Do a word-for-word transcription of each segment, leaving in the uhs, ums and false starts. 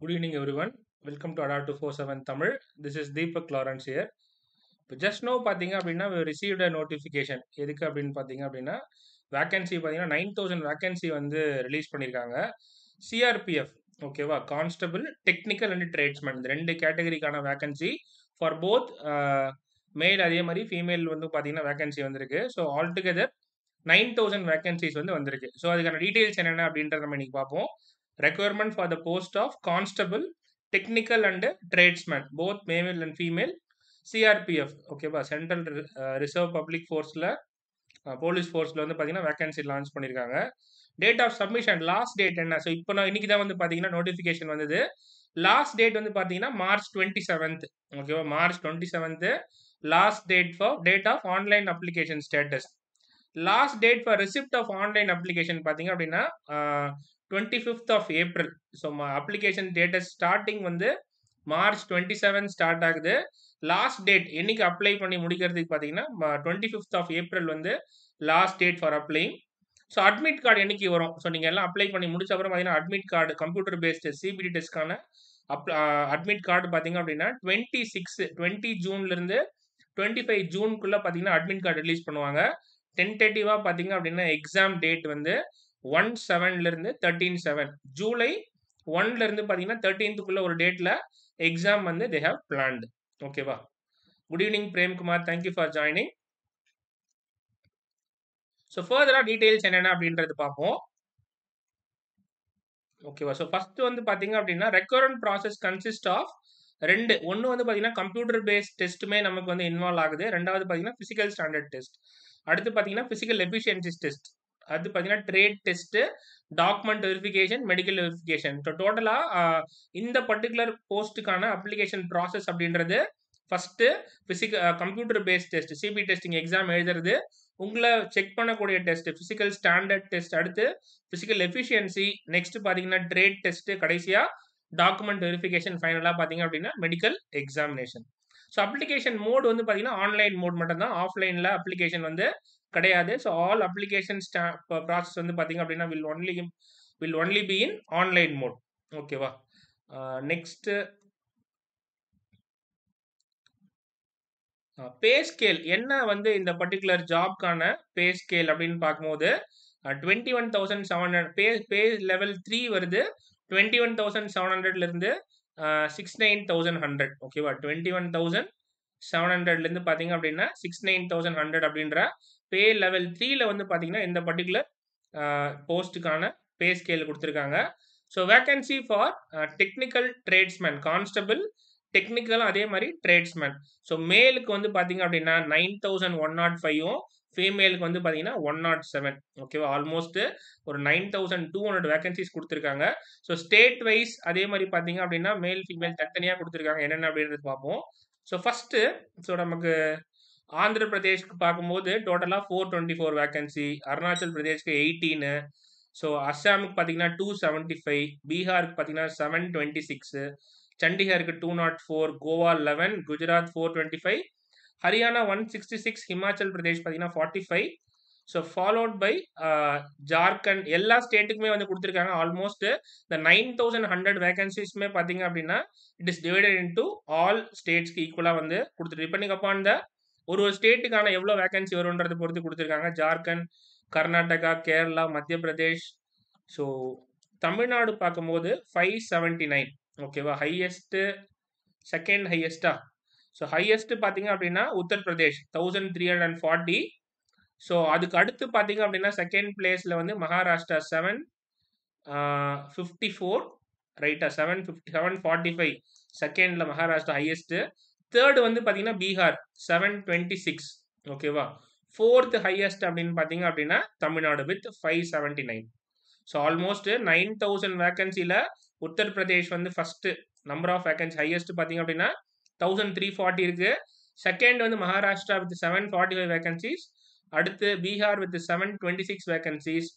Good evening everyone. Welcome to Adda two forty-seven Tamil. This is Deepak Lawrence here. Just now we received a notification. எதுக்கு அப்படினு பாத்தீங்க அப்படினா vacancy nine thousand vacancy வந்து release பண்ணிருக்காங்க. C R P F ஓகேவா, constable, technical and tradesman, இந்த ரெண்டு கேட்டகரிக்கான vacancy for both male அதே மாதிரி female வந்து பாத்தீங்கன்னா vacancy வந்திருக்கு. So altogether nine thousand vacancies வந்து வந்திருக்கு. So அதுக்கான details என்னென்ன அப்படின்றத நம்ம இன்னைக்கு பாப்போம். Requirement for the post of constable, technical and tradesman, both male and female, C R P F, okay, ba, Central uh, Reserve Public Force, la, uh, Police Force, la, vandu, vacancy launch pannirukanga. Date of submission, last date enna, so ipo na iniki da vandu pathina notification vandhudu. Last date vandu pathina March twenty-seventh, okay, ba, March twenty-seventh, last date for date of online application status. Last date for receipt of online application pathinga appadina uh, twenty-fifth of April. So my application date is starting vandu March twenty-seventh start agudhu. Last date enikku apply panni mudikiradhukku pathinga twenty-fifth of April vandu last date for applying. So admit card enikku varum, so neenga ella apply panni mudicha appuram pathinga admit card computer based C B T test kana uh, admit card pathinga appadina twenty-six twenty June la irundhu twenty-five June kulla pathinga admit card release பண்ணுவாங்க. Tentative ah pathinga appadina exam date vandu one seven la irundhu thirteen seven, July first la irundhu pathina thirteenth kulla or date la exam vandu they have planned, okay va. Good evening Prem Kumar, thank you for joining. So further details enna abindrathu paapom, okay va. So first vandu pathinga appadina recurrent process consist of ரெண்டு, ஒன்னு வந்து பாத்தீங்கன்னா computer based டெஸ்ட்டுமே நமக்கு வந்து involve ஆகுது. ரெண்டாவது பாத்தீங்கன்னா physical standard test, அடுத்து பாத்தீங்கன்னா பிசிக்கல் எஃபிஷியன்சி டெஸ்ட், அது பாத்தீங்கன்னா trade test, document verification, medical verification. So டோட்டலா இந்த பர்டிகுலர் போஸ்ட்டுக்கான அப்ளிகேஷன் ப்ராசஸ் அப்படின்றது first physical computer based test CP testing exam எழுதுறது, உங்களை செக் பண்ணக்கூடிய டெஸ்ட் பிசிக்கல் ஸ்டாண்டர்ட் டெஸ்ட், அடுத்து பிசிக்கல் எஃபிஷியன்சி, நெக்ஸ்ட் பாத்தீங்கன்னா ட்ரேட் டெஸ்ட், கடைசியா டாக்குமெண்ட் வெரிஃபிகேஷன், ஃபைனலாக பார்த்தீங்க அப்படின்னா medical examination. So application mode வந்து பார்த்தீங்கன்னா ஆன்லைன் மோட் மட்டும்தான், ஆஃப்லைனில் அப்ளிகேஷன் வந்து கிடையாது. ஸோ ஆல் அப்ளிகேஷன் ஸ்டா ப்ராசஸ் வந்து பார்த்தீங்க அப்படின்னா will only will only be in online mode, ஓகேவா. நெக்ஸ்ட்டு பே ஸ்கேல் என்ன வந்து இந்த பர்டிகுலர் ஜாப்க்கான பே ஸ்கேல் அப்படின்னு பார்க்கும்போது twenty one thousand seven hundred pay pay level three வருது டுவெண்ட்டி ஒன் தௌசண்ட் செவன் ஹண்ட்ரட்லேருந்து சிக்ஸ் நைன் தௌசண்ட் ஹண்ட்ரட் ஓகேவா. டுவெண்ட்டி ஒன் தௌசண்ட் செவன் ஹண்ட்ரட்லேருந்து பார்த்தீங்க அப்படின்னா சிக்ஸ் நைன் தௌசண்ட் ஹண்ட்ரட் அப்படின்ற பே லெவல் த்ரீல வந்து பார்த்தீங்கன்னா இந்த பர்டிகுலர் போஸ்ட்டுக்கான பே ஸ்கேல் கொடுத்துருக்காங்க. So vacancy for technical tradesman, constable, technical அதே மாதிரி ட்ரேட்ஸ்மேன். ஸோ மேலுக்கு வந்து பார்த்தீங்க அப்படின்னா நைன் தௌசண்ட் ஒன் நாட் ஃபைவும் ஃபீமேலுக்கு வந்து பார்த்தீங்கன்னா ஒன் நாட் செவன் ஓகேவா. ஆல்மோஸ்ட் ஒரு nine thousand two hundred vacancies கொடுத்துருக்காங்க. ஸோ ஸ்டேட் வைஸ் அதே மாதிரி பார்த்தீங்க அப்படின்னா மேல் ஃபீமேல் தனித்தனியாக கொடுத்துருக்காங்க, என்னென்ன அப்படின்றது பார்ப்போம். ஸோ ஃபர்ஸ்ட் ஸோ நமக்கு ஆந்திர பிரதேஷ்க்கு பார்க்கும்போது டோட்டலாக four twenty four vacancy, Arunachal பிரதேஷ்க்கு எயிட்டீனு, ஸோ அஸ்ஸாமுக்கு பார்த்தீங்கன்னா டூ செவன்ட்டி ஃபைவ், பீகாருக்கு பார்த்தீங்கன்னா செவன் டுவெண்ட்டி சிக்ஸு, சண்டிகருக்கு two nought four, Goa eleven, Gujarat four twenty five, Haryana one sixty six, Himachal Pradesh பார்த்தீங்கன்னா forty five. So followed by Jharkhand. எல்லா ஸ்டேட்டுக்குமே வந்து கொடுத்துருக்காங்க. ஆல்மோஸ்ட் இந்த நைன் தௌசண்ட் ஹண்ட்ரட் வேகன்சிஸ்மே பார்த்தீங்க அப்படின்னா it is divided into all ஸ்டேட்ஸ்க்கு ஈக்குவலாக வந்து கொடுத்துருக்கு. இப்போ நீங்கள் அப்போ அந்த ஒரு ஒரு ஸ்டேட்டுக்கான எவ்வளோ வேகன்சி வரும்ன்றதை பொறுத்து கொடுத்துருக்காங்க. ஜார்க்கண்ட், கர்நாடகா, கேரளா, மத்திய பிரதேஷ். ஸோ தமிழ்நாடு பார்க்கும்போது ஃபைவ் செவன்ட்டி நைன் ஓகேவா, ஹையஸ்ட்டு, செகண்ட் ஹையஸ்டா. ஸோ ஹையஸ்ட் பார்த்தீங்க அப்படின்னா Uttar Pradesh thousand three hundred and forty. So அதுக்கு அடுத்து பார்த்தீங்க அப்படின்னா செகண்ட் பிளேஸில் வந்து மகாராஷ்டிரா செவன் ஃபிஃப்டி ஃபோர், ரைட்டா, seven fifty seven forty five செகண்டில் மகாராஷ்டிரா ஹையஸ்ட்டு. தேர்டு வந்து பார்த்தீங்கன்னா பீகார் செவன் டுவெண்ட்டி சிக்ஸ், ஓகேவா. ஃபோர்த் ஹையஸ்ட் அப்படின்னு பார்த்தீங்க அப்படின்னா Tamil Nadu with five seventy nine. So almost nine thousand வேகன்சியில் உத்தரப்பிரதேஷ் வந்து first number of vacancy highest பார்த்தீங்க அப்படின்னா தௌசண்ட் த்ரீ ஃபார்ட்டி இருக்கு. செகண்ட் வந்து Maharashtra with seven forty five vacancies, அடுத்து Bihar with seven twenty six vacancies,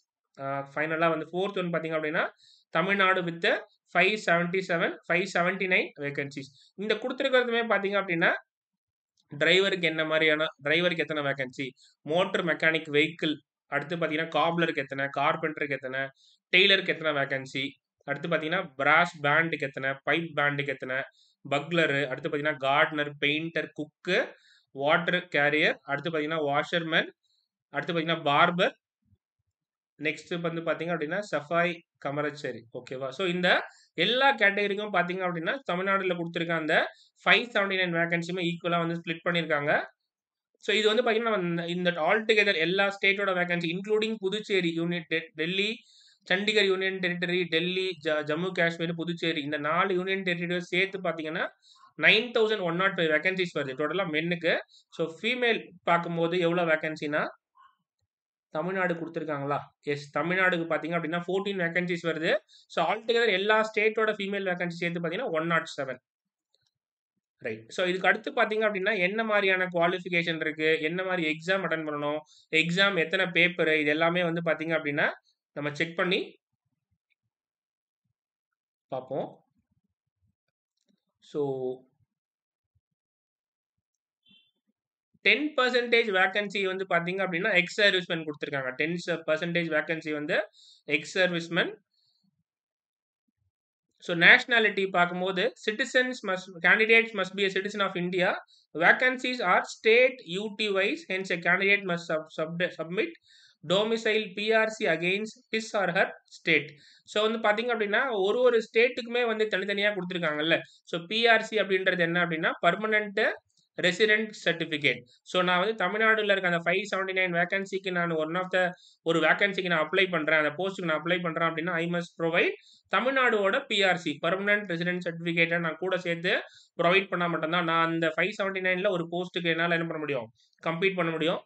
ஃபைனலாக வந்து ஃபோர்த் ஒன்று பார்த்தீங்க அப்படின்னா Tamil Nadu with five seventy seven five seventy nine vacancies. இந்த கொடுத்துருக்கிறதுமே பார்த்தீங்க அப்படின்னா டிரைவருக்கு என்ன மாதிரியான டிரைவருக்கு எத்தனை வேகன்சி, மோட்டர் மெக்கானிக் வெஹிக்கிள், அடுத்து பார்த்தீங்கன்னா காப்லருக்கு எத்தனை, கார்பெண்டருக்கு எத்தனை, டெய்லருக்கு எத்தனை வேகன்சி, அடுத்து பாத்தீங்கன்னா brass band எத்தனை, pipe band எத்தனை, bugler, அடுத்து பாத்தீங்கன்னா gardener, painter, cook, water carrier, அடுத்து பாத்தீங்கன்னா washerman, அடுத்து பாத்தீங்கன்னா barber, next வந்து பாத்தீங்க அப்படினா சஃபாய் கமரச்சேரி. ஓகேவா? சோ இந்த எல்லா கேட்டகரிக்கும் பாத்தீங்க அப்படினா தமிழ்நாடுல கொடுத்திருக்க அந்த five seventy-nine வேகன்சிமே ஈக்குவலா வந்து ஸ்ப்ளிட் பண்ணிருக்காங்க. சோ இது வந்து பாத்தீங்கன்னா இந்த ஆல் டுகெதர் எல்லா ஸ்டேட்டோட vacancy including Puducherry unit, Delhi, Chandigarh union territory, Delhi, Jammu Kashmir, Puducherry இந்த நாலு யூனியன் டெரிட்டரியோட சேர்த்து பாத்தீங்கன்னா nine thousand one nought five vacancies வருது டோட்டலா மென்னுக்கு. ஸோ ஃபீமேல் பார்க்கும்போது எவ்வளவு வேகன்சினா தமிழ்நாடு கொடுத்துருக்காங்களா? எஸ், தமிழ்நாடுக்கு பார்த்தீங்க அப்படின்னா ஃபோர்டீன் வேகன்சிஸ் வருது. ஸோ ஆல்டுகெதர் எல்லா ஸ்டேட்டோட ஃபீமேல் வேகன்சி சேர்த்து பார்த்தீங்கன்னா one nought seven. Right. So இதுக்கு அடுத்து பார்த்தீங்க அப்படின்னா என்ன மாதிரியான குவாலிஃபிகேஷன் இருக்கு, என்ன மாதிரி எக்ஸாம் அட்டன் பண்ணணும், எக்ஸாம் எத்தனை பேப்பர், இது எல்லாமே வந்து பார்த்தீங்க அப்படின்னா நம்ம செக் பண்ணி பார்ப்போம். ஸோ டென் பர்சன்டேஜ் வேகன்சி வந்து பார்த்தீங்க அப்படின்னா எக்ஸ் சர்வீஸ்மேன் கொடுத்துருக்காங்க. டென் பர்சன்டேஜ் வேகன்சி வந்து எக்ஸ் சர்வீஸ்மேன். ஸோ நேஷனாலிட்டி பார்க்கும்போது citizens must candidates must be a citizen of India. Vacancies are state UT wise, hence a candidate must submit domicile PRC against his or her state. So வந்து பார்த்தீங்க அப்படின்னா ஒரு ஒரு ஸ்டேட்டுக்குமே வந்து தனித்தனியாக கொடுத்துருக்காங்கல்ல. So PRC அப்படின்றது என்ன அப்படின்னா பர்மனன்ட் ரெசிடென்ட் சர்டிஃபிகேட். ஸோ நான் வந்து தமிழ்நாடுல இருக்க அந்த ஃபைவ் செவன்டி நைன் வேகன்சிக்கு நான் ஒன் ஆஃப் த ஒரு வேகன்சிக்கு நான் அப்ளை பண்றேன், அந்த போஸ்ட்டுக்கு நான் அப்ளை பண்றேன் அப்படின்னா ஐ மஸ்ட் ப்ரொவைட் தமிழ்நாடோட பிஆர்சி பர்மனன்ட் ரெசிடென்ட் சர்டிஃபிகேட்டை நான் கூட சேர்த்து ப்ரொவைட் பண்ண மட்டும்தான் நான் அந்த ஃபைவ் செவன்டி நைன்ல ஒரு போஸ்ட்டுக்கு என்னால் என்ன பண்ண முடியும், கம்ப்ளீட் பண்ண முடியும்.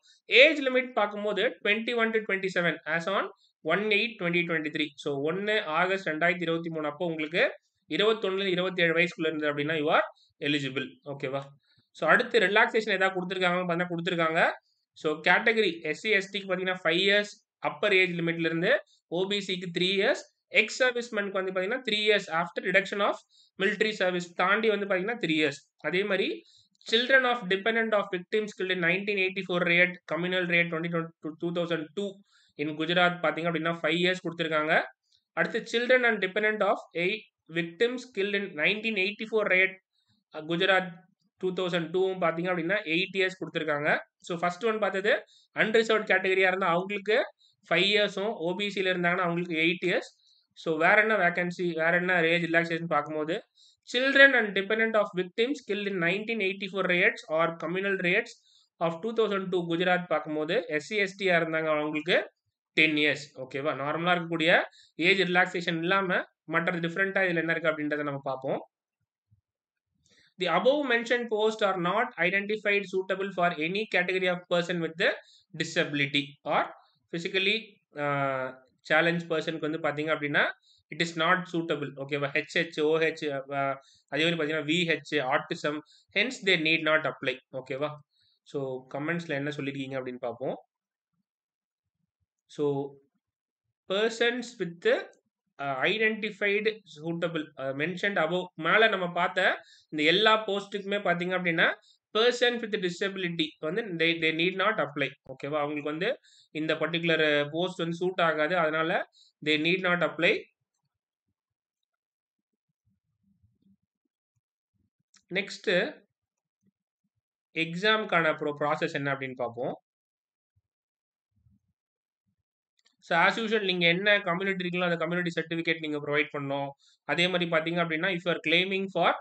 ஏஜ் லிமிட் பார்க்கும்போது twenty one to twenty seven as on one eight twenty twenty three. So ஒன்று ஆகஸ்ட் ரெண்டாயிரத்தி இருபத்தி மூணு அப்போ உங்களுக்கு இருபத்தொன்னு இருபத்தி ஏழு வயசுக்குள்ள இருந்தது அப்படின்னா யூ ஆர் எலிஜிபிள். ஓகேவா? ஸோ அடுத்து ரிலாக்ஸேஷன் ஏதாவது கொடுத்துருக்காங்கன்னு பார்த்தா கொடுத்துருக்காங்க. ஸோ கேட்டகரி எஸ்சி எஸ்டிக்கு பார்த்தீங்கன்னா ஃபைவ் இயர்ஸ் அப்பர் ஏஜ் லிமிட்ல இருந்து, ஓபிசிக்கு த்ரீ இயர்ஸ், எக்ஸ் சர்வீஸ்மேனுக்கு வந்து பார்த்தீங்கன்னா three years after reduction of military service தாண்டி வந்து பார்த்தீங்கன்னா த்ரீ இயர்ஸ். அதே மாதிரி children of depend of victims killed nineteen eighty four riot, communal riot twenty twenty two thousand two in Gujarat பார்த்தீங்க அப்படின்னா ஃபைவ் இயர்ஸ் கொடுத்துருக்காங்க. அடுத்து children and depend of eight victims killed in nineteen eighty four riot Gujarat two thousand டூவும் பார்த்தீங்க அப்படின்னா eight years கொடுத்துருக்காங்க. So first one பார்த்தது unreserved கேட்டகரியாக இருந்தால் அவங்களுக்கு ஃபைவ் இயர்ஸும், ஓபிசியில் இருந்தாங்கன்னா அவங்களுக்கு எயிட் இயர்ஸ். ஸோ வேற என்ன வேகன்சி, வேற என்ன ஏஜ் ரிலாக்ஸேஷன் பார்க்கும்போது children and depend of victims killed in nineteen eighty four riots or communal riots of two thousand two Gujarat பார்க்கும்போது எஸ்சி எஸ்டியாக இருந்தாங்க அவங்களுக்கு டென் இயர்ஸ். ஓகேவா? நார்மலாக இருக்கக்கூடிய ஏஜ் ரிலாக்ஸேஷன் இல்லாமல் மற்ற டிஃப்ரெண்ட்டாக இதில் என்ன இருக்குது அப்படின்றத நம்ம பார்ப்போம். The above mentioned posts are not identified suitable for any category of person with the disability or physically uh, challenged person க்கு வந்து பாத்தீங்க அப்படின்னா it is not suitable. ஓகேவா? H H, O H, அதே மாதிரி பாத்தீங்கன்னா V H, autism, hence they need not apply. ஓகேவா? So கமெண்ட்ஸ்ல என்ன சொல்லிருக்கீங்க அப்படின்னு பார்ப்போம். So persons with the identified suitable mentioned above மேலே நம்ம பார்த்த இந்த எல்லா போஸ்ட்டுக்குமே பார்த்தீங்க அப்படின்னா பர்சன் வித் டிசபிலிட்டி வந்து they they need not apply. ஓகேவா? அவங்களுக்கு வந்து இந்த பர்டிகுலர் போஸ்ட் வந்து சூட் ஆகாது, அதனால they need not apply. Next எக்ஸாமுக்கான ப்ரோ ப்ராசஸ் என்ன அப்படின்னு பார்ப்போம். ஸோ ஆஸ் யூஷுவல் நீங்கள் என்ன கம்யூனிட்டி இருக்குங்களோ அந்த கம்யூனிட்டி சர்டிஃபிகேட் நீங்கள் ப்ரொவைட் பண்ணணும். அதே மாதிரி பார்த்தீங்க அப்படின்னா if you are claiming for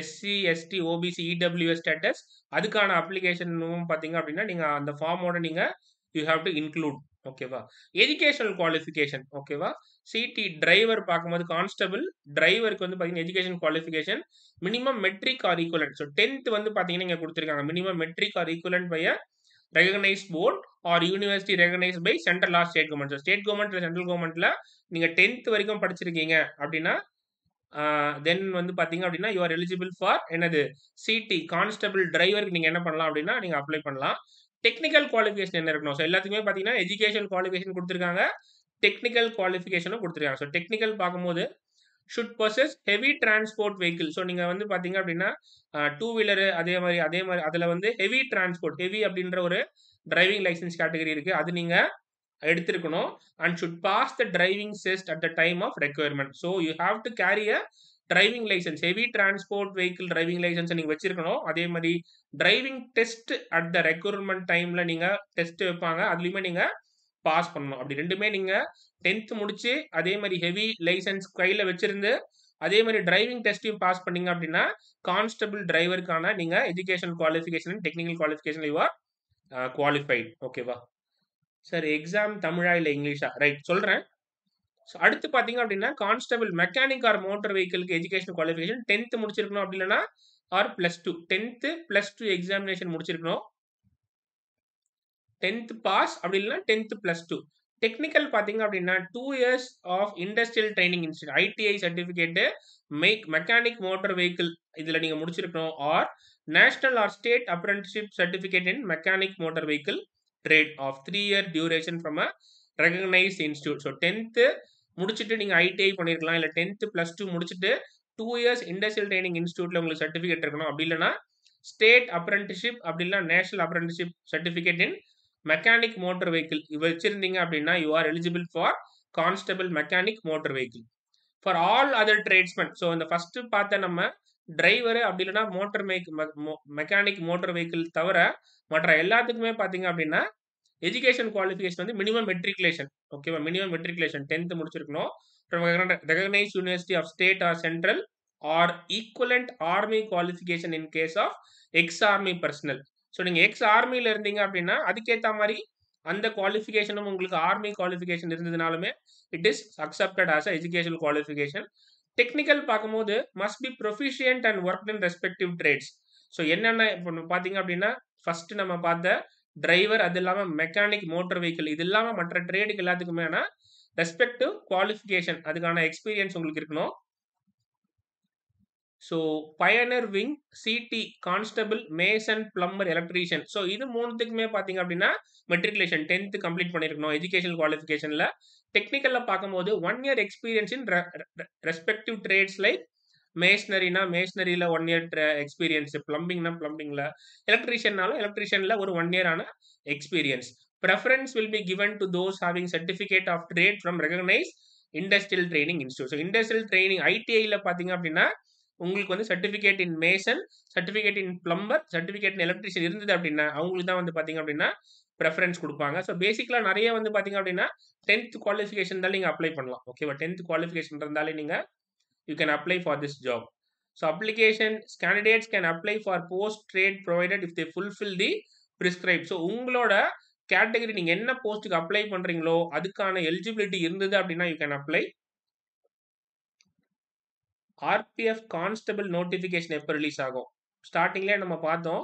SC ST OBC EWS status அதுக்கான அப்ளிகேஷனும் பார்த்தீங்க அப்படின்னா நீங்கள் அந்த ஃபார்மோட நீங்கள் யூ ஹேவ் டு இன்க்ளூட். ஓகேவா? Educational qualification. ஓகேவா? சிடி டிரைவர் பார்க்கும்போது கான்ஸ்டபிள் டிரைவருக்கு வந்து பார்த்தீங்கன்னா education qualification minimum matric or equivalent. So tenth வந்து பார்த்தீங்கன்னா இங்கே கொடுத்துருக்காங்க மினிமம் மெட்ரிக் ஆர் ஈக்குவலன்ட் பைய recognized board or university recognized by central or state government. So state government or central government la ninga tenth varaikum padichirukeenga appadina then vandu pathinga appadina you are eligible for enadhu C T constable driver ku ninga enna pannalam appadina ninga apply pannalam. Technical qualification enna irukano, so ellathukume pathinga education qualification kuduthirukanga, technical qualification um kuduthirukanga. So technical paakumbodhu should possess heavy transport vehicle. So நீங்க வந்து பாத்தீங்க அப்படின்னா two wheeler அதே மாதிரி அதே மாதிரி அதில் வந்து ஹெவி டிரான்ஸ்போர்ட் ஹெவி அப்படின்ற ஒரு டிரைவிங் லைசன்ஸ் கேட்டகரி இருக்கு, அது நீங்க and should pass the driving test at the time of requirement. So you have to carry a driving license, heavy transport vehicle driving license and driving test at the requirement time la ninga test veppanga adliyume ninga pass pannanum abbi rendume ninga tenth mudichi adhe mari heavy license kaiyila vechirundu adhe mari driving test um pass panninga appadina constable driver kana ninga education qualification and technical qualification you are uh, qualified. Okay va sir, exam Tamil illa English ah right solren. So அடுத்து பாத்தீங்க அப்படினா constable mechanic or motor vehicle education qualification tenth முடிச்சிருக்கணும் அப்படி இல்லனா or plus two tenth plus two examination முடிச்சிருக்கணும் tenth pass அப்படி இல்லனா tenth plus two. Technical பாத்தீங்க அப்படினா two years of industrial training institute I T I certificate make mechanic motor vehicle இதுல நீங்க முடிச்சிருக்கணும் or national or state apprenticeship certificate in mechanic motor vehicle trade of three year duration from a recognized institute. So tenth முடிச்சிட்டு நீங்க I T I பண்ணிரலாம் இல்ல tenth plus two முடிச்சிட்டு two years industrial training institute ல உங்களுக்கு certificate இருக்கணும் அப்படி இல்லனா state apprenticeship அப்படி இல்ல national apprenticeship certificate in mechanic motor vehicle இ வச்சிருந்தீங்க அப்படினா you are eligible for constable mechanic motor vehicle for all other tradesmen. So இந்த first பார்த்த நம்ம driver அப்படி இல்லனா motor mechanic motor vehicle தவிர மற்ற எல்லாத்துக்குமே பாத்தீங்க அப்படினா education qualification வந்து minimum matriculation. Okay va minimum matriculation tenth mudichirukno from recognized university of state or central or equivalent army qualification in case of ex army personnel. So neenga ex army la irndinga appadina aduketha mari and the qualification um ungalku army qualification irundhadanalume it is accepted as a educational qualification. Technical paakumbodhu must be proficient and worked in respective trades. So enna enna pathinga appadina first nama paatha driver adillama mechanic motor vehicle idillama matra trade ku ellathukkume ana respective qualification adukana experience ungalku iruknom. So pioneer wing C T constable mason plumber electrician. So idu moonthukkume pathinga appadina matriculation tenth complete panniruknom educational qualification la. Technical la paakumbodhu one year experience in re re respective trades like masonry na masonry la one year experience, plumbing na plumbing la, electrician na electrician la or one year ana experience. Preference will be given to those having certificate of trade from recognized industrial training institute. So industrial training I T I la pathinga appadina ungalku vandu certificate in mason, certificate in plumber, certificate in electrician irundhuda appadina avangalukku da vandu pathinga appadina preference kudupanga. So basically nariya vandu pathinga appadina tenth qualification da neenga apply pannalam. Okay va tenth qualification irundhale neenga you can apply for this job. So application candidates can apply for post trade provided if they fulfill the prescribed. So ungaloda category ninga enna post ku apply pandringlo adukana eligibility irundhudu appadina you can apply. R P F constable notification eppo release agum starting la nama paathom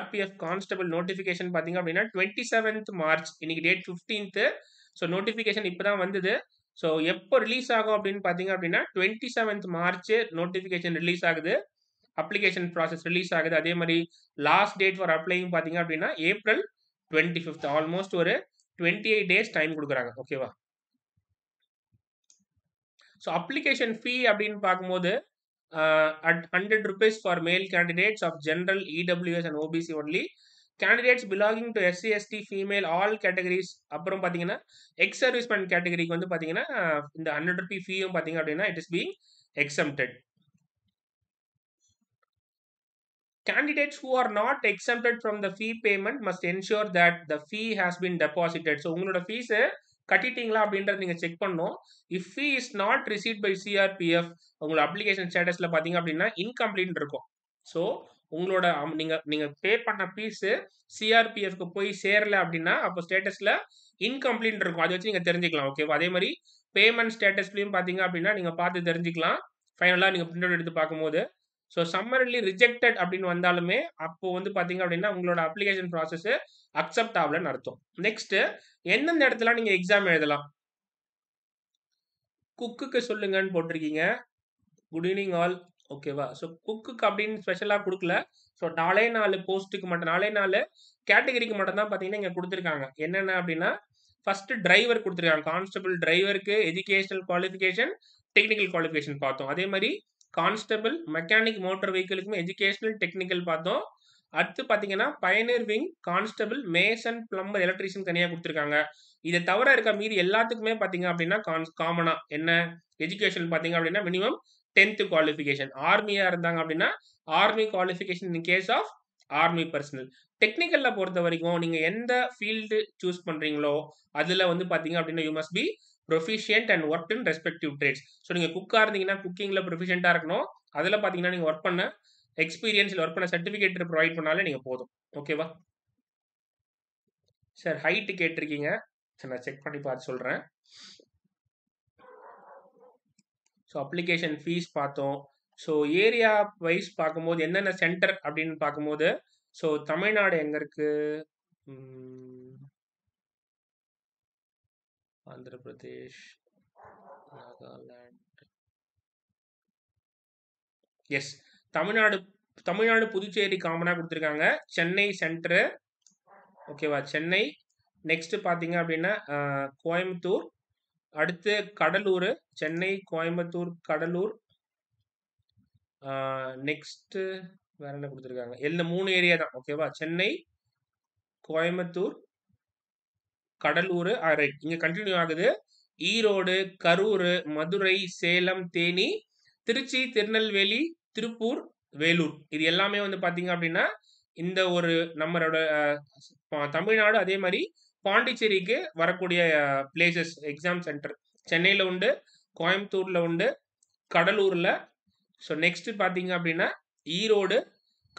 R P F constable notification pathinga appadina twenty-seventh March iniki date fifteenth. So notification ipo dhaan vandhudu. So எப்போ release ஆகும் அப்படினு பாத்தீங்க அப்படினா twenty-seventh March notification release ஆகுது, application process release ஆகுது. அதே மாதிரி last date for applying பாத்தீங்க அப்படினா April twenty-fifth. ஆல்மோஸ்ட் ஒரு twenty-eight days டைம் கொடுக்கறாங்க. ஓகேவா சோ அப்ளிகேஷன் fee அப்படினு பாக்கும்போது at one hundred rupees for male candidates of general E W S and O B C only. Candidates belonging to S C S T female all categories அப்புறம் பாத்தீங்கன்னா X serviceman கேட்டகரிக்கு வந்து பாத்தீங்கன்னா இந்த hundred rupee ஃபீயும் பாத்தீங்க அப்படின்னா it is being exempted. Candidates who are not exempted from the fee payment must ensure that the fee has been deposited. So உங்களோட ஃபீஸ் கட்டிட்டீங்களா அப்படின்றத நீங்க செக் பண்ணணும். If fee is not received by C R P F உங்களோட application ஸ்டேட்டஸ்ல பாத்தீங்க அப்படின்னா incomplete இருக்கும். ஸோ உங்களோட நீங்க நீங்க பே பண்ண பீஸ் சிஆர்பிஎஃப்க்கு போய் சேரல அப்படின்னா அப்போ ஸ்டேட்டஸ்ல இன்கம்ப்ளீட் இருக்கும். அதை வச்சு நீங்க தெரிஞ்சுக்கலாம். ஓகேவா அதே மாதிரி பேமெண்ட் ஸ்டேட்டஸ்லயும் பாத்தீங்க அப்படின்னா நீங்க பார்த்து தெரிஞ்சுக்கலாம். ஃபைனலா நீங்க பிரிண்ட் அவுட் எடுத்து பார்க்கும்போது ஸோ சம்மரிலி ரிஜெக்டட் அப்படின்னு வந்தாலுமே அப்போ வந்து பாத்தீங்க அப்படின்னா உங்களோட அப்ளிகேஷன் ப்ராசஸ் அக்செப்ட் ஆகலன்னு அர்த்தம். நெக்ஸ்ட் எந்தெந்த இடத்துல நீங்க எக்ஸாம் எழுதலாம். குக்குக்கு சொல்லுங்கன்னு போட்டிருக்கீங்க. Good evening all. ஓகேவா ஸோ குக்குக்கு அப்படின்னு ஸ்பெஷலாக கொடுக்கல. ஸோ நாலே நாலு போஸ்ட்டுக்கு மட்டும் நாலே நாலு கேட்டகரிக்கு மட்டும் தான் பார்த்தீங்கன்னா இங்கே கொடுத்துருக்காங்க. என்னென்ன அப்படின்னா ஃபர்ஸ்ட் டிரைவர் கொடுத்துருக்காங்க. கான்ஸ்டபிள் டிரைவருக்கு எஜுகேஷனல் குவாலிஃபிகேஷன் டெக்னிக்கல் குவாலிஃபிகேஷன் பார்த்தோம். அதே மாதிரி கான்ஸ்டபிள் மெக்கானிக் மோட்டார் வெஹிக்கிளுக்குமே எஜுகேஷனல் டெக்னிக்கல் பார்த்தோம். அடுத்து பாத்தீங்கன்னா pioneer wing, constable, mason, plumber, electrician தனியா கொடுத்துருக்காங்க. இதை தவிர இருக்க மீதி எல்லாத்துக்குமே பாத்தீங்க அப்படின்னா காமனா என்ன எஜுகேஷன் பாத்தீங்க அப்படின்னா மினிமம் டென்த் குவாலிஃபிகேஷன். ஆர்மியா இருந்தாங்க அப்படின்னா army qualification in case of army personnel. டெக்னிக்கல்ல பொறுத்த வரைக்கும் நீங்க எந்த ஃபீல்டு சூஸ் பண்றீங்களோ அதுல வந்து பாத்தீங்க அப்படின்னா you must be proficient and work in respective trades. So நீங்க குக்கா இருந்தீங்கன்னா குக்கிங்ல ப்ரொஃபிஷியன்டா இருக்கணும். அதுல பாத்தீங்கன்னா நீங்க ஒர்க் பண்ண எக்ஸ்பீரியன்ஸ்ல ஒர்க் பண்ண சர்டிஃபிகேட் ப்ரொவைட் பண்ணாலே நீங்க போதும். ஓகேவா சார்? ஹைட் கேட்டிருக்கீங்க, நான் செக் பண்ணி பார்த்து சொல்றேன். ஸோ அப்ளிகேஷன் ஃபீஸ் பார்த்தோம். ஸோ ஏரியா வைஸ் பார்க்கும்போது என்னென்ன சென்டர் அப்படின்னு பார்க்கும்போது ஸோ தமிழ்நாடு எங்கே இருக்கு? ஆந்திர பிரதேஷ், நாகாலாந்து. எஸ், தமிழ்நாடு தமிழ்நாடு புதுச்சேரி காமனாக கொடுத்துருக்காங்க. சென்னை சென்டரு, ஓகேவா? சென்னை. நெக்ஸ்ட் பார்த்தீங்க அப்படின்னா கோயம்புத்தூர், அடுத்து கடலூர். சென்னை, கோயம்புத்தூர், கடலூர். நெக்ஸ்ட் வேற என்ன கொடுத்துருக்காங்க? இந்த மூணு ஏரியா தான், ஓகேவா? சென்னை, கோயம்புத்தூர், கடலூர். ரைட், இங்க கண்டினியூ ஆகுது. ஈரோடு, கரூர், மதுரை, சேலம், தேனி, திருச்சி, திருநெல்வேலி, திருப்பூர், வேலூர். இது எல்லாமே வந்து பாத்தீங்க அப்படின்னா இந்த ஒரு நம்மளோட தமிழ்நாடு. அதே மாதிரி பாண்டிச்சேரிக்கு வரக்கூடிய பிளேசஸ் எக்ஸாம் சென்டர் சென்னையில் உண்டு, கோயம்புத்தூரில் உண்டு, கடலூரில். ஸோ நெக்ஸ்ட் பார்த்தீங்க அப்படின்னா Erode,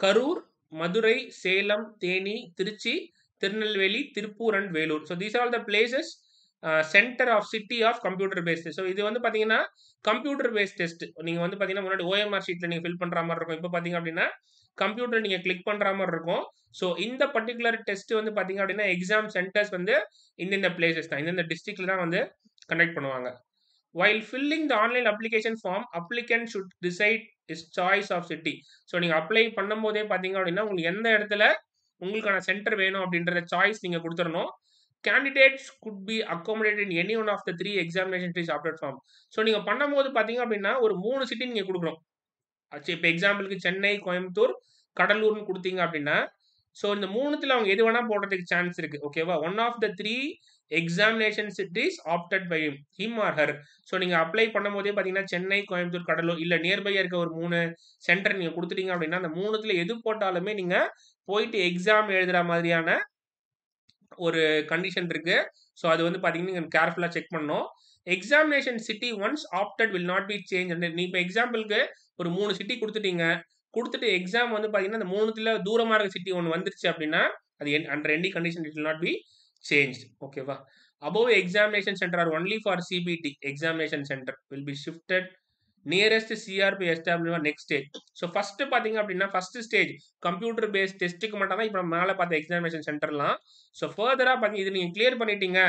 Karur, Madurai, Salem, Theni, Trichy, Tirunelveli, Tiruppur and Vellore. So these are the places centre of city of computer based. So இது வந்து பார்த்தீங்கன்னா கம்ப்யூட்டர் பேஸ்ட் டெஸ்ட். நீங்கள் வந்து பார்த்தீங்கன்னா முன்னாடி ஓஎம்ஆர் ஷீட்டில் நீங்கள் ஃபில் பண்ணுற மாதிரி இருக்கும். இப்போ பார்த்தீங்க அப்படின்னா கம்ப்யூட்டர் நீங்கள் கிளிக் பண்ணுற மாதிரி இருக்கும். ஸோ இந்த பர்டிகுலர் டெஸ்ட் வந்து பார்த்தீங்க அப்படின்னா எக்ஸாம் சென்டர்ஸ் வந்து இந்தந்த பிளேசஸ் தான், இந்தந்த டிஸ்ட்ரிக்டில் தான் வந்து கண்டக்ட் பண்ணுவாங்க. While filling the online application form applicant should decide is choice of city. So நீங்கள் அப்ளை பண்ணும் போதே பார்த்தீங்க அப்படின்னா உங்களுக்கு எந்த இடத்துல உங்களுக்கான சென்டர் வேணும் அப்படின்றத சாய்ஸ் நீங்கள் கொடுத்துடணும். Candidates could be accommodated in any one of the three examination fees applied form. So நீங்க பண்ணும்போது பாத்தீங்க அப்படின்னா ஒரு மூணு சிட்டி நீங்க கொடுக்கணும். இப்போ எக்ஸாம்பிளுக்கு சென்னை, கோயம்புத்தூர், கடலூர்னு கொடுத்தீங்க அப்படின்னா ஸோ இந்த மூணுத்துல அவங்க எது வேணா போடுறதுக்கு சான்ஸ் இருக்கு, ஓகேவா? One of the three examination cities opted by him or her. So நீங்க அப்ளை பண்ணும் போதே பாத்தீங்கன்னா சென்னை, கோயம்புத்தூர், கடலூர் இல்ல நியர்பையா இருக்க ஒரு மூணு சென்டர் நீங்க கொடுத்துட்டீங்க அப்படின்னா அந்த மூணுத்துல எது போட்டாலுமே நீங்க போயிட்டு எக்ஸாம் எழுதுற மாதிரியான ஒரு கண்டிஷன் இருக்கு. ஸோ அது வந்து பார்த்தீங்கன்னா நீங்கள் கேர்ஃபுல்லாக செக் பண்ணணும். Examination city once opted will not be change. நீ இப்போ எக்ஸாம்பிளுக்கு ஒரு மூணு சிட்டி கொடுத்துட்டீங்க, கொடுத்துட்டு எக்ஸாம் வந்து பார்த்தீங்கன்னா அந்த மூணுத்துல தூரமாக இருக்க சிட்டி ஒன்று வந்துருச்சு அப்படின்னா அது under any condition it will not be change, ஓகேவா? Above examination centre R only for CBT examination centre will be shifted nearest CRP establish next stage. So first பார்த்தீங்க அப்படின்னா ஃபர்ஸ்ட் ஸ்டேஜ் கம்ப்யூட்டர் பேஸ்ட் டெஸ்ட்டுக்கு மட்டும் தான் இப்போ மேலே பார்த்த examination சென்டர்லாம். So ஃபர்தராக பார்த்தீங்க இது நீங்கள் கிளியர் பண்ணிட்டீங்க,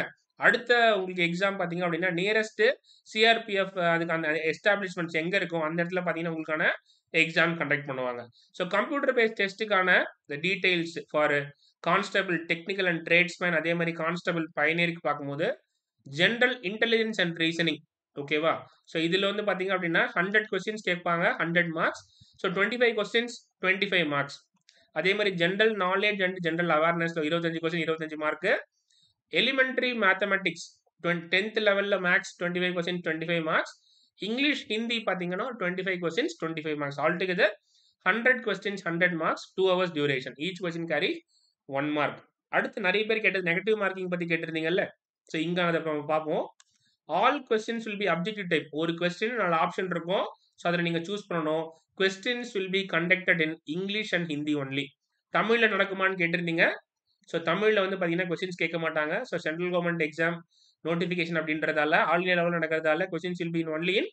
அடுத்த உங்களுக்கு எக்ஸாம் பார்த்தீங்க அப்படின்னா நியரஸ்ட் சிஆர்பிஎஃப் அதுக்கான எஸ்டாப்ளிஷ்மெண்ட்ஸ் எங்கே இருக்கும் அந்த இடத்துல பார்த்தீங்கன்னா உங்களுக்கான எக்ஸாம் கண்டக்ட் பண்ணுவாங்க. ஸோ கம்ப்யூட்டர் பேஸ்ட் டெஸ்ட்டுக்கான details for constable, technical and tradesman, அதே மாதிரி கான்ஸ்டபிள் பயனருக்கு பார்க்கும்போது ஜென்ரல் இன்டெலிஜென்ஸ் அண்ட் ரீசனிங், ஓகேவா? ஸோ இதில் வந்து பார்த்தீங்க அப்படின்னா ஹண்ட்ரட் கொஸ்டின்ஸ் கேட்பாங்க, hundred marks. So twenty five questions twenty five marks. அதே மாதிரி general knowledge and general awareness இருபத்தஞ்சு கொஸ்டின் இருபத்தஞ்சு மார்க்கு. எலிமெண்ட்ரி மேத்தமெட்டிக்ஸ் டென்த் லெவலில் max twenty five question twenty five marks. English, Hindi பார்த்தீங்கன்னா twenty five questions twenty five marks. All together hundred questions hundred marks, two hours duration. Each question carry one mark. அடுத்து நிறைய பேர் கேட்டது negative marking பற்றி கேட்டிருந்தீங்கல்ல, so இங்கே அதை நம்ம பார்ப்போம். All questions will be objective type. ஒரு கொஸ்டின் நாலு ஆப்ஷன் இருக்கும், ஸோ அதில் நீங்கள் சூஸ் பண்ணணும். Questions will be conducted in English and Hindi only. தமிழில் நடக்குமான்னு கேட்டிருந்தீங்க, ஸோ தமிழில் வந்து பார்த்தீங்கன்னா கொஸ்டின்ஸ் கேட்க மாட்டாங்க. So central government exam notification அப்படின்றதால ஆல் இந்தியா லெவலில் நடக்கிறதால questions will be in only in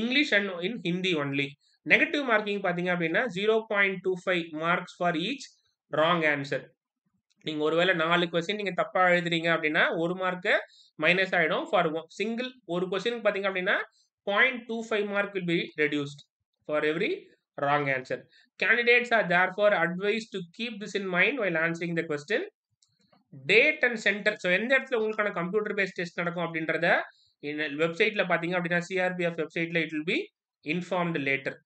English and in Hindi only. Negative marking பார்த்தீங்க அப்படின்னா zero point two five marks for each wrong answer. நீங்கள் ஒருவேளை நாலு கொஸ்டின் நீங்கள் தப்பாக எழுதுறீங்க அப்படின்னா ஒரு மார்க்கு மைனஸ் ஆகிடும். ஃபார் சிங்கிள் ஒரு கொஸ்டின் பார்த்தீங்க அப்படின்னா point two five mark will be reduced for every wrong answer. Candidates are therefore advice to keep this in mind while answering the question. Date and centre. So எந்த இடத்துல உங்களுக்கான computer based test நடக்கும் அப்படின்றத வெப்சைட்டில் பார்த்தீங்க அப்படின்னா CRPF வெப்சைட்டில் it will be informed later.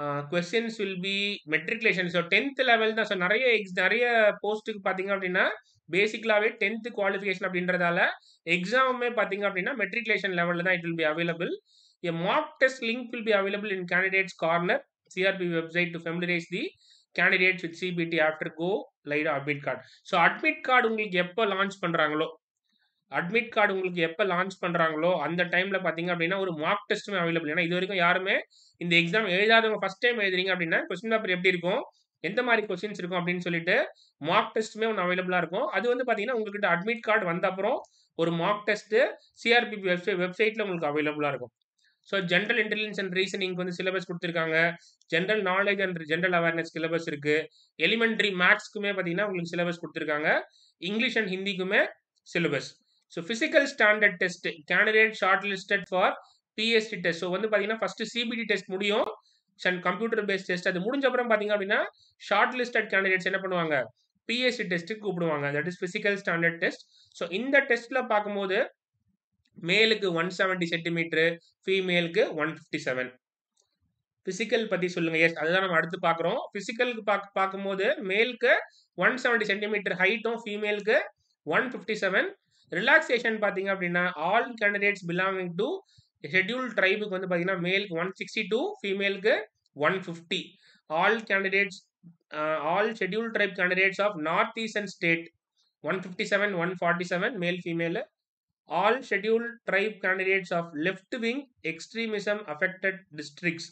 Uh, questions will be matriculation. So tenth level na, so nariya nariya post ku pathinga appadina basic lave tenth qualification appindradala exam me pathinga appadina matriculation level la it will be available. A mock test link will be available in candidates corner C R P F website to familiarize the candidates with C B T after go live admit card. So admit card ungalku eppa launch pandrangalo admit card ungalku eppa launch pandrangalo and the time la pathinga appadina or mock test me available ena idhu varaikkum yarume in the exam elidadunga first time elidringa appadina question paper eppadi irukum endha mari questions irukum appdin solite mock test me available ah irukum adu vandu pathinga ungalku admit card vanda appuram or mock test C R P F website website la ungalku available ah irukum. So general intelligence and reasoning ku vandu syllabus kuduthirukanga, general knowledge and general awareness syllabus irukku, elementary maths kume pathinga ungalku syllabus kuduthirukanga, English and Hindi kume syllabus. So physical standard test candidate shortlisted for P S T test. So வந்து பாத்தீங்கன்னா first C B T test முடியும், and computer based test அது முடிஞ்ச அப்புறம் பாத்தீங்க அப்படின்னா shortlisted candidates என்ன பண்ணுவாங்க P S T test க்கு கூப்பிடுவாங்க, that is physical standard test. So இந்த டெஸ்ட்ல பாக்கும்போது மேலுக்கு one seventy centimeters, ஃபீமேலுக்கு one fifty-seven. physical பத்தி சொல்லுங்க. எஸ், அதுதான் நம்ம அடுத்து பார்க்குறோம். physical க்கு பாக்கும்போது மேலுக்கு one seventy centimeters ஹைட்டும் ஃபீமேலுக்கு one fifty-seven. relaxation பாத்தீங்க அப்படின்னா all candidates belonging to scheduled tribe க்கு வந்து பாத்தீங்கன்னா male one sixty-two, female க்கு one fifty. all candidates uh, all scheduled tribe candidates of northeastern state one fifty-seven one forty-seven male female. all scheduled tribe candidates of left wing extremism affected districts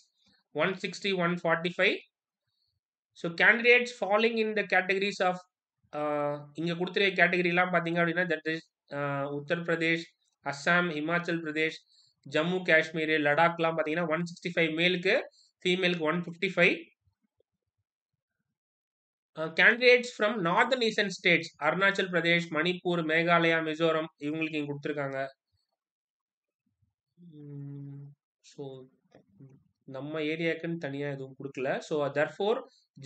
one sixty one forty-five. so candidates falling in the categories of uh, இங்க கொடுத்திருக்க category எல்லாம் பாத்தீங்க அப்படின்னா that is uh, Uttar Pradesh, Assam, Himachal Pradesh, Jammu Kashmir, Ladakh la pathina one sixty-five male ku, female ku one fifty-five. uh, candidates from northern eastern states Arunachal Pradesh, Manipur, Meghalaya, Mizoram இவங்களுக்கு இங்க கொடுத்திருக்காங்க. So நம்ம ஏரியாக்கு தனியா எதுவும் கொடுக்கல. So therefore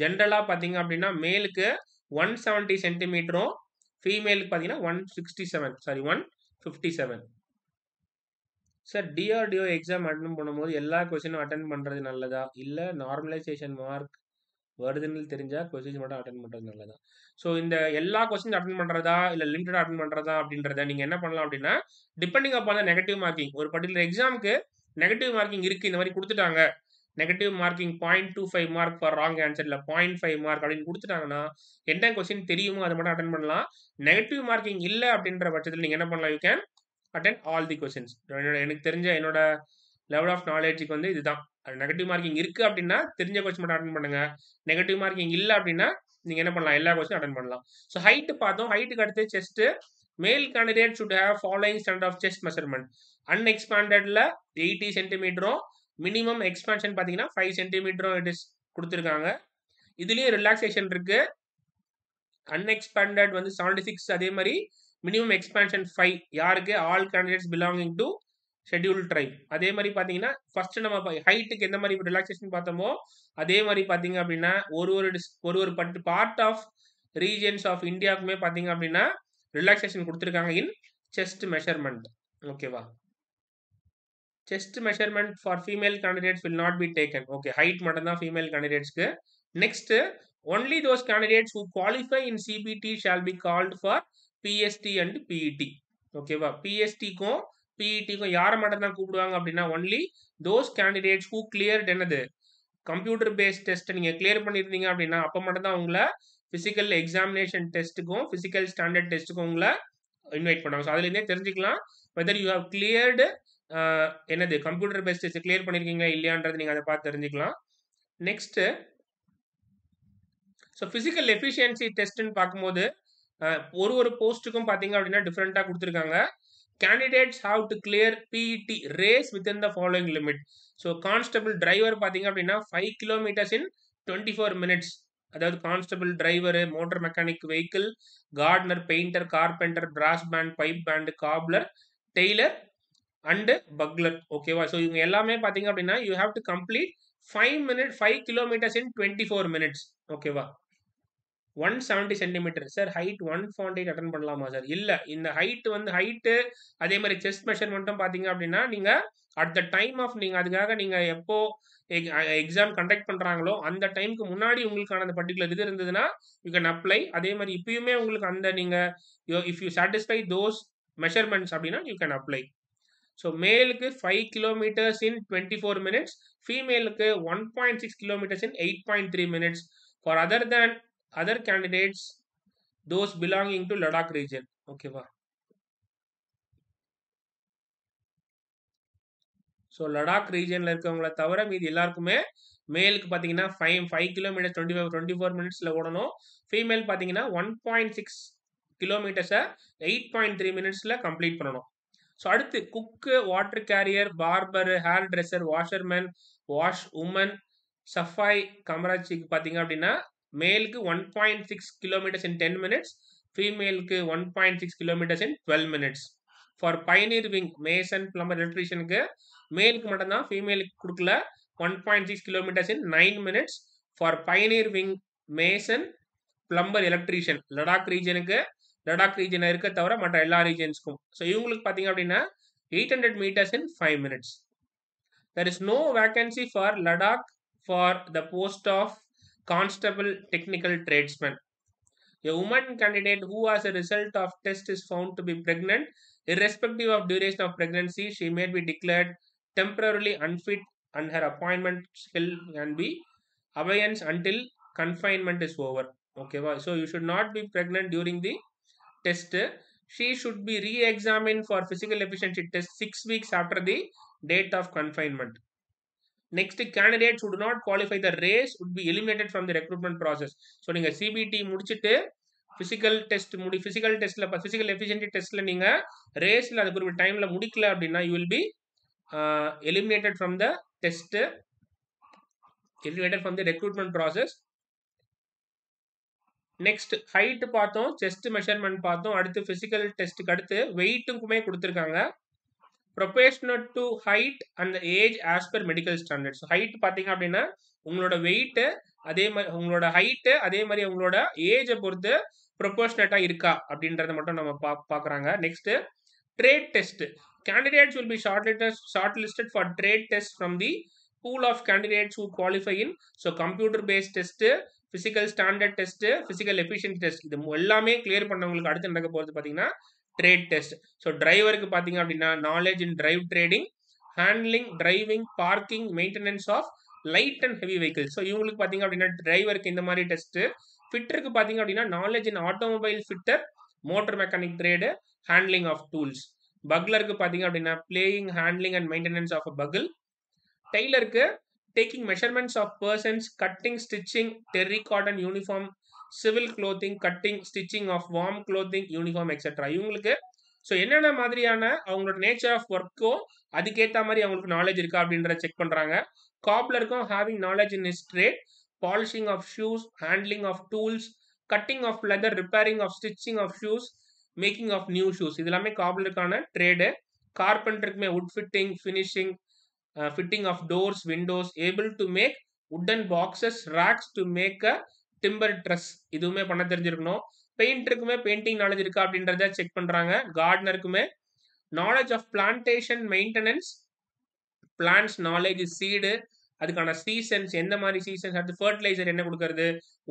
ஜெனரலா பாத்தீங்க அப்படின்னா male ku one seventy centimeters, female ku பாத்தீங்கன்னா one sixty-seven sorry one fifty-seven. Sir D R D O exam attend பண்ணும்போது எல்லா கொஸ்டினும் அட்டன் பண்ணுறது நல்லதா இல்லை நார்மலைசேஷன் மார்க் வருதுன்னு தெரிஞ்சால் கொஸ்டின் மட்டும் அட்டன் பண்ணுறது நல்லதா? ஸோ இந்த எல்லா கொஸ்டின் அட்டன் பண்ணுறதா இல்லை லிமிட்டடாக அட்டன் பண்ணுறதா அப்படின்றத நீங்கள் என்ன பண்ணலாம் அப்படின்னா டிபெண்டிங் அப்பான் தான் நெகட்டிவ் மார்க்கிங். ஒரு பர்டிகுலர் எக்ஸாமுக்கு நெகட்டிவ் மார்க்கிங் இருக்குது, இந்த மாதிரி கொடுத்துட்டாங்க negative marking point two five mark for wrong answer இல்லை பாயிண்ட் ஃபைவ் மார்க் அப்படின்னு கொடுத்துட்டாங்கன்னா என்ன கொஸ்டின் தெரியுமோ அதை மட்டும் அட்டன் பண்ணலாம். நெகட்டிவ் மார்க்கிங் இல்லை அப்படின்ற பட்சத்தில் நீங்கள் என்ன பண்ணலாம், you can attend all the questions. எனக்கு தெரிஞ்ச என்னோட லெவல் ஆஃப் நாலேஜுக்கு வந்து இதுதான், நெகட்டிவ் மார்க்கிங் இருக்குது அப்படின்னா தெரிஞ்ச கொஸ்டின் மட்டும் அட்டன் பண்ணுங்கள், நெகட்டிவ் மார்க்கிங் இல்லை அப்படின்னா நீங்கள் என்ன பண்ணலாம் எல்லா கொஸ்டினும் அட்டன் பண்ணலாம். ஸோ ஹைட்டு பார்த்தோம், ஹைட்டுக்கு அடுத்து chest. Male candidate should have following standard of chest measurement. அன்எக்ஸ்பேண்டடில் எயிட்டி சென்டிமீட்டரும் மினிமம் எக்ஸ்பேன்ஷன் பார்த்தீங்கன்னா ஃபைவ் சென்டிமீட்டரும் இட் இஸ் கொடுத்துருக்காங்க. இதுலேயும் ரிலாக்ஸேஷன் இருக்குது, அன்எக்ஸ்பேண்டட் வந்து செவன்டி சிக்ஸ் அதே மாதிரி மினிமம் எக்ஸ்பேன்ஷன் ஃபைவ் யாருக்கு all candidates belonging to schedule tribe. அதே மாதிரி பார்த்தீங்கன்னா ஃபர்ஸ்ட் நம்ம ஹைட்டுக்கு எந்த மாதிரி ரிலாக்ஸேஷன் பார்த்தோமோ அதே மாதிரி பார்த்தீங்க அப்படின்னா ஒரு ஒரு ஒரு ஒரு பட்டு பார்ட் ஆஃப் ரீஜன்ஸ் ஆஃப் இந்தியாவுக்குமே பார்த்தீங்க அப்படின்னா ரிலாக்ஸேஷன் கொடுத்துருக்காங்க இன் செஸ்ட் மெஷர்மெண்ட். ஓகேவா, chest measurement for female candidates will not be taken. Okay, height மட்டும்தான் ஃபீமேல் கேண்டிடேட்ஸ்க்கு. Next, only those candidates who qualify in CBT shall be called for P S T and P E T. ஓகேவா, P S T-க்கும் P E T-க்கும் யாரை மட்டும் தான் கூப்பிடுவாங்க அப்படின்னா only those candidates who cleared என்னது கம்ப்யூட்டர் பேஸ்ட் டெஸ்ட் நீங்கள் கிளியர் பண்ணியிருந்தீங்க அப்படின்னா அப்போ மட்டும் தான் உங்களை ஃபிசிக்கல் எக்ஸாமினேஷன் டெஸ்ட்டுக்கும் ஃபிசிக்கல் ஸ்டாண்டர்ட் டெஸ்ட்டுக்கும் உங்களை இன்வைட் பண்ணுவாங்க. ஸோ அதுலேருந்தே தெரிஞ்சுக்கலாம் வெதர் யூ ஹவ் கிளியர்டு என்னது கம்ப்யூட்டர் பேஸ்ட் டெஸ்ட் கிளியர் பண்ணியிருக்கீங்களா இல்லையான்றது நீங்கள் அதை பார்த்து தெரிஞ்சுக்கலாம். நெக்ஸ்ட்டு, ஸோ ஃபிசிக்கல் எஃபிஷியன்சி டெஸ்ட்டுன்னு பார்க்கும்போது ஒரு ஒரு போஸ்ட்டுக்கும் பார்த்தீங்க அப்படின்னா டிஃப்ரெண்ட்டாக கொடுத்துருக்காங்க. Candidates have to clear P E T race within the following limit. So constable driver பார்த்தீங்க அப்படின்னா five kilometres in twenty four minutes, அதாவது constable driver, motor mechanic, vehicle, gardener, painter, carpenter, brass band, pipe band, cobbler, tailor and bugler. ஓகேவா, so இவங்க எல்லாமே பார்த்தீங்க அப்படின்னா you have to complete five minute five kilometres in twenty four minutes. ஓகேவா, one seventy centimetre sir height one forty eight attend பண்ணலாமா sir? இல்லை, இந்த height வந்து ஹைட்டு அதே மாதிரி செஸ்ட் மெஷர்மெண்ட்டும் பார்த்தீங்க அப்படின்னா நீங்கள் அட் த டைம் ஆஃப் நீங்கள் அதுக்காக நீங்கள் எப்போ exam conduct பண்றாங்களோ அந்த டைம்க்கு முன்னாடி உங்களுக்கான அந்த particular இது இருந்ததுனா you can apply. அதே மாதிரி இப்பயுமே உங்களுக்கு அந்த நீங்க if you satisfy those measurements அப்படினா you can apply. So male ku five kilometers in twenty-four minutes, female ku one point six kilometers in eight point three minutes. For other than other candidates those belonging to Ladakh region. Okay va. So Ladakh region la irukavanga thavara meedhi ellarkume male ku pathina five kilometers twenty-five twenty-four minutes la odanum, female pathina one point six kilometers eight point three minutes la complete pananum. So aduthu cook, water carrier, barber, hairdresser, washerman, wash woman, safai kamarachi ku pathinga appadina male ku one point six kilometers in ten minutes, female ku one point six kilometers in twelve minutes. For pioneer wing, mason, plumber, electrician ku male ku mattum dhaan female ku kudukla one point six kilometers in nine minutes. For pioneer wing, mason, plumber, electrician, Ladakh region ku Ladakh region irukka thavara matra ella regions ku. So ivangalukku pathinga appadina eight hundred meters in five minutes. There is no vacancy for Ladakh for the post of constable technical tradesman. A woman candidate who as a result of test is found to be pregnant, irrespective of duration of pregnancy, she may be declared temporarily unfit and her appointment still can be abeyance until confinement is over. Okay, so you should not be pregnant during the test. She should be re-examined for physical efficiency test six weeks after the date of confinement. Next, candidates who do not qualify the race would be eliminated from the recruitment process. So ninga C B T mudichittu physical test mudi physical test la physical efficiency test la ninga race la adukku time la mudikala appadina you will be uh, eliminated from the test, eliminated from the recruitment process. Next, height பார்த்தோம், chest measurement பார்த்தோம், அடுத்து physical test அடுத்து weight குமே கொடுத்திருக்காங்க. Proportional to height and age as per medical standards. So height பாத்தீங்க அப்படின்னா உங்களோட weight அதே மாதிரி உங்களோட height அதே மாதிரி உங்களோட age பொறுத்து proportionate-ஆ இருக்கா அப்படின்றத மட்டும் நம்ம பார்க்கறாங்க. Next, trade test. Candidates will be shortlisted shortlisted for trade test from the pool of candidates who qualify in. So computer based test, physical standard test, physical efficiency test, இது எல்லாமே clear பண்ணவங்களுக்கு அடுத்து நடக்க போறது பாத்தீங்கன்னா trade test. So driver க்கு பாத்தீங்க அப்படினா knowledge in drive trading, handling, driving, parking, maintenance of light and heavy vehicles. So இவங்களுக்கு பாத்தீங்க அப்படினா driver க்கு இந்த மாதிரி test, fitter க்கு பாத்தீங்க அப்படினா knowledge in automobile fitter, motor mechanic trade, handling of tools. Bugler க்கு பாத்தீங்க அப்படினா playing, handling and maintenance of a bugle. Tailor க்கு taking measurements of persons, cutting, stitching, terry cotton uniform, civil clothing, cutting, stitching of warm clothing, uniform, et cetera. இவங்களுக்கு so என்னென்ன மாதிரியான அவங்களோட nature of ஒர்க்கோ அதுக்கேற்ற மாதிரி அவங்களுக்கு நாலேஜ் இருக்கா அப்படின்றத செக் பண்ணுறாங்க. காப்லருக்கும் having knowledge in his trade, polishing of shoes, handling of tools, cutting of leather, repairing of stitching of shoes, making of new shoes, இது எல்லாமே காப்லருக்கான ட்ரேடு. கார்பெண்டருக்குமே wood fitting, finishing, Uh, fitting of doors, windows, able to make wooden boxes, racks to make a timber truss, இதுமே பண்ண தெரிஞ்சிருக்கணும். பெயிண்டருக்குமே painting knowledge இருக்கா அப்படின்றத check பண்றாங்க. கார்டனருக்குமே knowledge of plantation maintenance, plants knowledge, seed, அதுக்கான சீசன்ஸ், என்ன மாதிரி சீசன்ஸ், அது ஃபர்டிலைசர் என்ன கொடுக்கறது,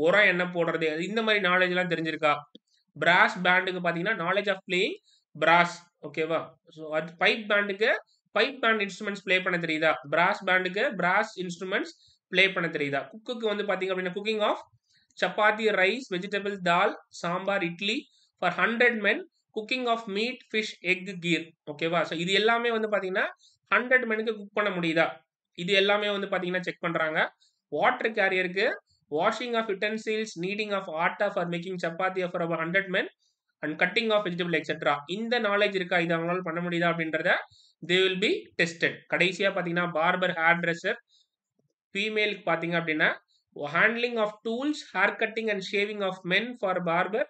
உரம் என்ன போடுறது, இந்த மாதிரி knowledge எல்லாம் தெரிஞ்சிருக்கா. பிராஸ் பேண்டுக்கு பாத்தீங்கன்னா knowledge of playing brass. ஓகேவா, ஸோ அது பைப் பேண்டுக்கு பைப் பேண்ட் இன்ஸ்ட்ருமெண்ட்ஸ் பிளே பண்ண தெரியுதா, பிராஸ் பேண்டுக்கு பிராஸ் இன்ஸ்ட்ருமெண்ட்ஸ் பிளே பண்ண தெரியுதா. குக்குக்கு வந்து பாத்தீங்க அப்படின்னா cooking of chapati, rice, vegetable, dal, sambar, idli for hundred men, cooking of meat, fish, egg, kheer. ஓகேவா, ஸோ இது எல்லாமே வந்து பாத்தீங்கன்னா ஹண்ட்ரட் மெனுக்கு குக் பண்ண முடியுதா, இது எல்லாமே வந்து பாத்தீங்கன்னா செக் பண்றாங்க. வாட்டர் கேரியருக்கு washing of utensils, kneading of atta for making chapati for our hundred men and cutting of vegetable et cetera, இந்த நாலேஜ் இருக்கா, இது அவங்களால பண்ண முடியுதா அப்படின்றத they will be tested. கடைசியா பாத்தீங்கன்னா barber, hairdresser, female க்கு பாத்தீங்க அப்படின்னா handling of tools, hair cutting and shaving of men for barber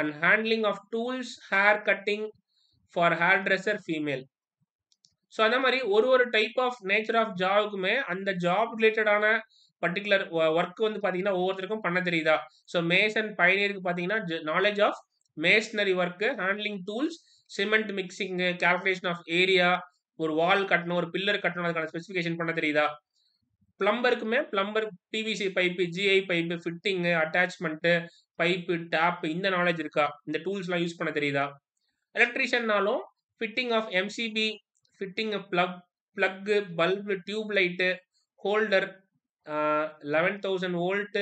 and handling of tools, hair cutting for hairdresser female. So அந்த மாதிரி ஒரு ஒரு டைப் ஆஃப் நேச்சர் ஆஃப் ஜாப்க்குமே அந்த ஜாப் ரிலேட்டடான பர்டிகுலர் ஒர்க் வந்து பாத்தீங்கன்னா ஒவ்வொருத்தருக்கும் பண்ண தெரியுதா. ஸோ மேசன் பைனியருக்கு பாத்தீங்கன்னா knowledge of masonry work, handling tools, cement mixing, calculation of area, ஒரு வால் கட்டணும், ஒரு பில்லர் கட்டணும், அதுக்கான ஸ்பெசிஃபிகேஷன் பண்ண தெரியுதா. plumber plumber P V C pipe, G I pipe, fitting, attachment, pipe, tap, in the knowledge irukka, the tools la use panna theriyudha. Electrician naalum fitting of M C B, fitting of plug, plug, bulb, tube light, holder, uh, eleven thousand volt,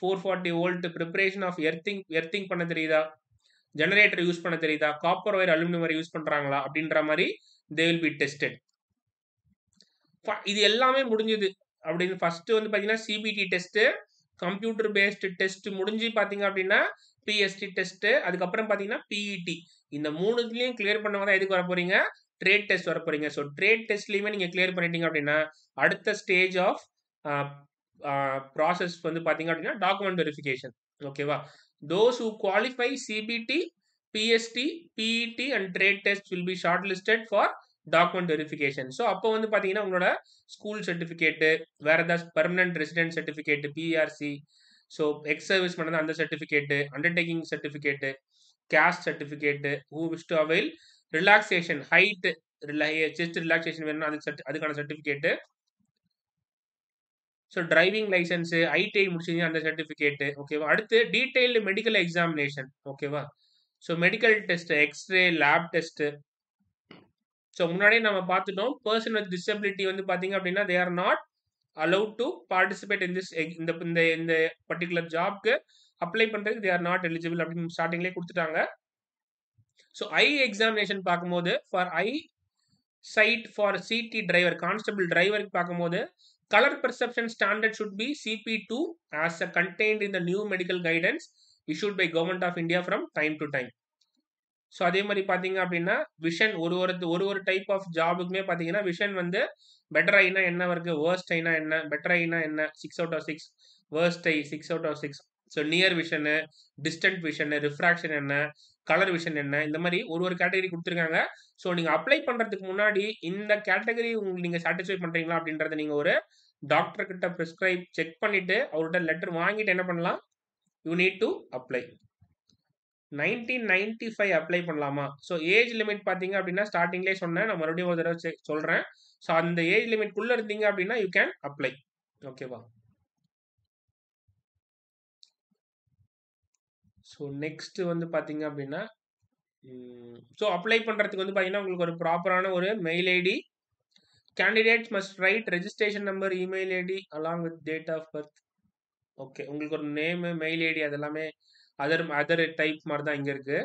four forty volt, preparation of earthing, earthing panna theriyudha. Generator use panna theriyudha, copper wire, aluminum wire use pandranga abindra mari they will be tested. This is all the first C B T test, computer based test, P S T test, P E T. In the moon clear trade test. So trade test you clear the stage of uh, uh, process document verification. Okay, wow. Those who qualify C B T, P S T, P E T and trade tests will be shortlisted for document verification. So, அப்போ வந்து பாத்தீங்கன்னா உங்களோட school certificate, வேற ஏதாவது permanent resident certificate, P R C, so ex service பண்ணது அந்த certificate, undertaking certificate, caste certificate, who wish to avail relaxation, height, chest relaxation வேணும்னா அதுக்கான certificate, so driving license, I T I முடிச்சீங்கன்னா அந்த certificate, ஓகேவா. அடுத்து detailed medical examination, ஓகேவா. So medical test, X-ray, lab test. So, person with disability, they are not allowed to participate in this in the, in the, in the particular job. Apply they are not eligible. Starting so, eye examination for eye sight for C T driver, constable driver, color perception standard should be C P two as contained in the new medical guidance issued by Government of India from time to time. So, அதே மாதிரி பாத்தீங்க அப்படினா vision ஒரு ஒரு ஒரு ஒரு type of ஜாபுக்குமே பாத்தீங்கன்னா vision வந்து பெட்டர் ஐனா என்ன வர்க்கு worst ஐனா என்ன பெட்டர் ஐனா என்ன six out of six worst I six out of six so near vision distant vision refraction என்ன color vision என்ன இந்த மாதிரி ஒரு ஒரு கேட்டகரி கொடுத்திருக்காங்க. சோ நீங்க அப்ளை பண்றதுக்கு முன்னாடி இந்த கேட்டகரி உங்களுக்கு நீங்க satisfy பண்றீங்களா அப்படின்றத நீங்க ஒரு டாக்டர் கிட்ட prescribe செக் பண்ணிட்டு அவரோட லெட்டர் வாங்கிட்டு என்ன பண்ணலாம் you need to apply. nineteen ninety-five apply பண்ணலாமா. So age limit பாத்தீங்க அப்படினா ஸ்டார்டிங்லயே சொன்னேன் நான் மறுபடியும் ஒரு தடவை சொல்றேன். So அந்த ஏஜ் லிமிட் குள்ள இருந்தீங்க அப்படினா you can apply. ஓகேவா. So next வந்து பாத்தீங்க அப்படினா so apply பண்றதுக்கு வந்து பாத்தீங்கன்னா உங்களுக்கு ஒரு ப்ராப்பரான ஒரு mail ID. Candidates must write registration number, email I D along with date of birth. Okay, உங்களுக்கு ஒரு நேம், மெயில் ஐடி அதெல்லாம் other other type martha inga irukku.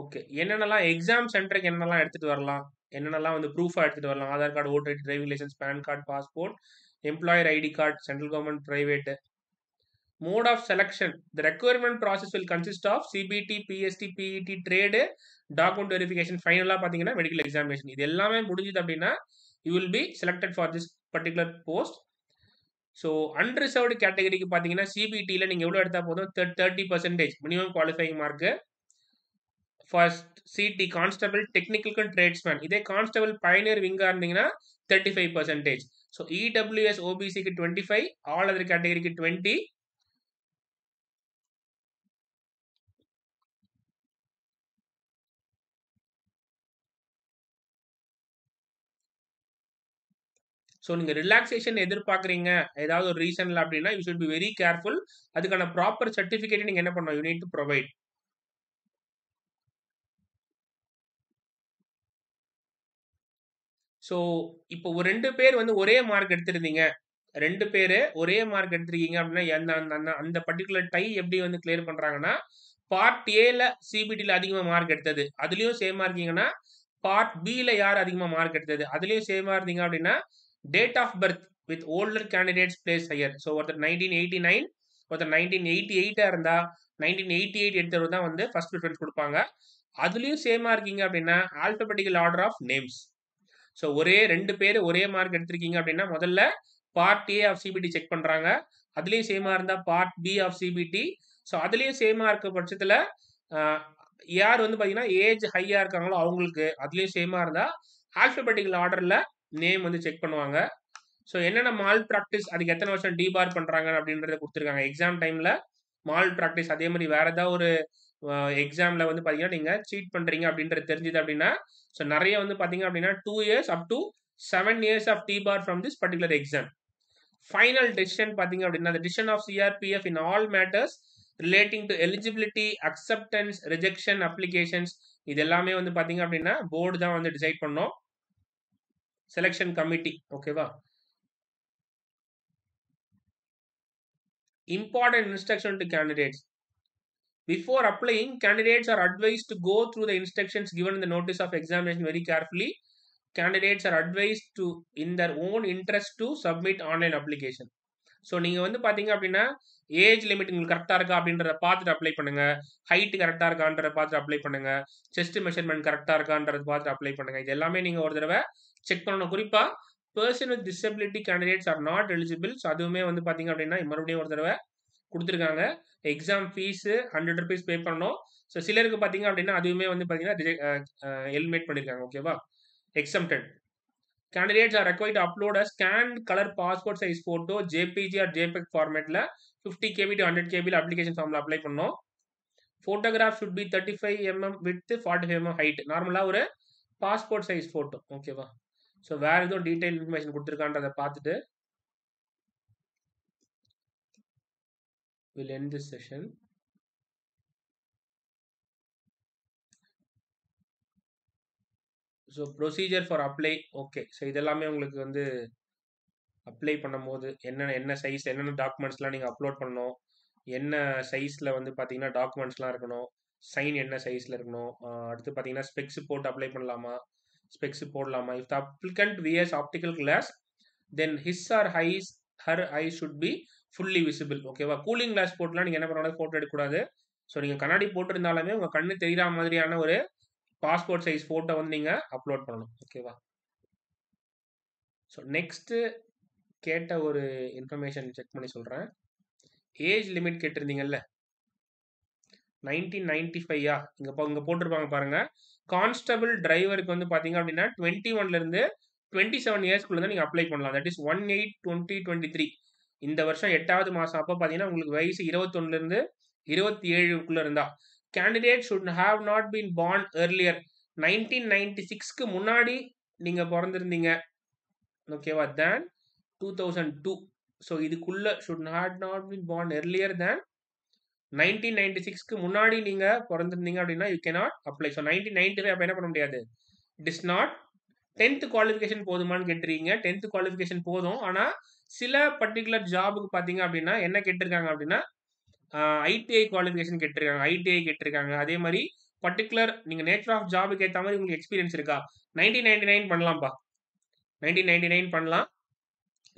Okay, enna exam center ku enna la eduthu varalam enna la vandu proof eduthu varalam aadhar card, voter I D, driving license, pan card, passport, employer I D card, central government, private. Mode of selection, the requirement process will consist of C B T, P S T, P E T, trade, document verification, final pathina medical examination. Idu ellame mudinjidhu appadina you will be selected for this particular post. So, unreserved category ki pathina C B T la neenga evlo edutha podum thirty percent minimum qualifying mark. First C T constable, technical and tradesman. Idhe constable pioneer winga irundinga thirty-five percent. So E W S O B C ki twenty-five, all other category ki twenty. So, if you relaxation or reason, you should be very careful. That's a proper certificate you need to provide. So, if you have two pairs, you have one mark. Two pairs, one mark. That particular tie, you clear part A, C B T, that's the same mark. Part B, that's the mark. That's the same mark. Date of birth with older candidates place higher. So, nineteen eighty-nine or nineteen eighty-eight nineteen eighty-eight the first preference. That's same mark alphabetical order of names. So, one two pair, one mark part A of C B T check pandranga. That's same mark part B of C B T. So, that's same mark pachithila age higher that's same mark alphabetical order la name வந்து check பண்ணுவாங்க. So என்னென்ன malpractice அதுக்கு எத்தனை வருஷம் T for பண்றாங்க அப்படின்றத கொடுத்திருக்காங்க. Exam டைம்ல மால் பிராக்டிஸ் அதே மாதிரி வேற ஏதாவது ஒரு எக்ஸாம்ல வந்து பாத்தீங்கன்னா நீங்க சீட் பண்றீங்க அப்படின்றது தெரிஞ்சது அப்படின்னா சோ நிறைய வந்து பாத்தீங்க அப்படின்னா two years up to seven years of T-bar from this particular exam. Final decision, the decision of C R P F in all matters relating to eligibility, acceptance, rejection, applications. This is the board that decide pannom. Selection committee. Okay, wow. Important instruction to candidates. Before applying, candidates are advised to go through the instructions given in the notice of examination very carefully. Candidates are advised to, in their own interest, to submit online application. So, you can apply age limit, correct apply height, correct apply chest measurement, correct apply. Check person with disability candidates are not eligible. So, that's why we have exam fees one hundred rupees pay. So, we have to eliminate it. Exempted. Candidates are required to upload a scanned color passport size photo, J P G or JPEG format, fifty K B to one hundred K B application form apply. Photograph should be thirty-five millimeters width, forty-five millimeters height. Normally, passport size photo. Okay, wow. So, where is the detailed information? We'll end this session. So, procedure for apply. Okay. So, this is the apply. What size, what documents upload. What size documents. Sign what size. Uh, spec support apply. Spec support. If the applicant wears optical glass, then his or his, her eyes should be fully visible. Okay. Well, cooling glass port. You can photo. So, you can photo in the passport size photo வந்து நீங்க upload பண்ணனும். ஓகேவா. So next கேட்ட ஒரு information check பண்ணி சொல்றேன். Age limit கேட்டிருந்தீங்கல்ல nineteen ninety-five யா இங்க இங்க போட்டுருவாங்க பாருங்க. Constable driver க்கு வந்து பாத்தீங்க அப்படினா twenty-one ல இருந்து twenty-seven years குள்ள தான் நீங்க apply பண்ணலாம். That is one eight twenty twenty-three. இந்த வருஷம் எட்டாவது மாசம் அப்ப பாத்தீங்கன்னா உங்களுக்கு வயசு twenty-one ல இருந்து twenty-seven குள்ள இருந்தா. Candidate should have not been born earlier. nineteen ninety-six ku munadi ninga porundirundinga, okay va, than two thousand two. So idukulla should have not been born earlier than nineteen ninety-six ku munadi ninga porundirundinga appadina you cannot apply. So nineteen ninety-five appa enna panna mudiyadhu. It is not tenth qualification podumanu ketrringa, tenth qualification podum, ana sila particular job ku pathinga appadina enna ketrranga appadina Uh, I T I qualification get I T I get adhe mari particular neenga nature of job ku etha mari ungalku experience iruka nineteen ninety-nine pannalam pa nineteen ninety-nine pannalam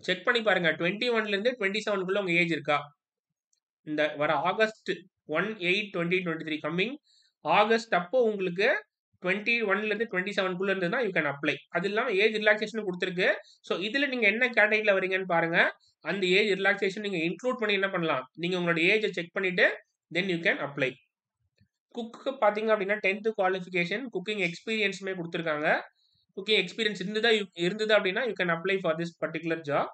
check panni parunga twenty-one la irundhe twenty-seven kulla unga age iruka inda vara August eighteenth twenty twenty-three coming August appo ungalku twenty-one la irundhe twenty-seven kulla irundha you can apply adilla age relaxation kuduthirukku. So idhila neenga enna category la varinga nu parunga. And the age relaxation you include panni enna pannalam neenga age check pannite then you can apply. Cook ku pathinga appadina tenth qualification cooking experience me kuduthirukanga. Cooking experience irundha irundha appadina you can apply for this particular job.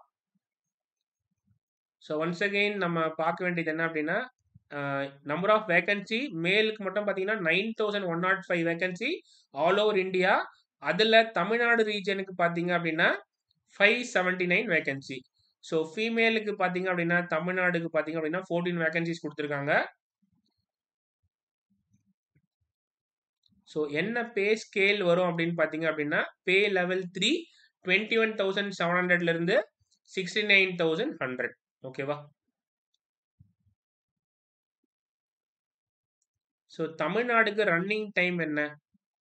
So once again nama paaka vendiyadhu enna appadina number of vacancy male ku mattum pathinga nine thousand one hundred five vacancy all over India. Adula Tamil Nadu region ku pathinga appadina five seventy-nine vacancy. So, female ku pathinga appadina Tamil Nadu ku pathinga appadina fourteen vacancies kuduthirukanga. So, enna pay scale varum appdin pathinga appadina pay level three twenty-one thousand seven hundred la irundhu sixty-nine thousand one hundred. Okay va. So, Tamil Nadu ku running time enna?